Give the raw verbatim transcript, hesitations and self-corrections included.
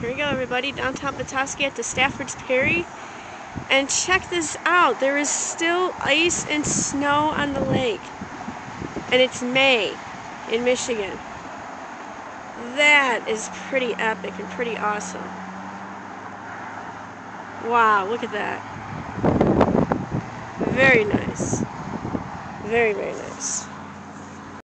Here we go, everybody, downtown Petoskey at the Stafford's Perry. And check this out, there is still ice and snow on the lake. And it's May in Michigan. That is pretty epic and pretty awesome. Wow, look at that. Very nice. Very, very nice.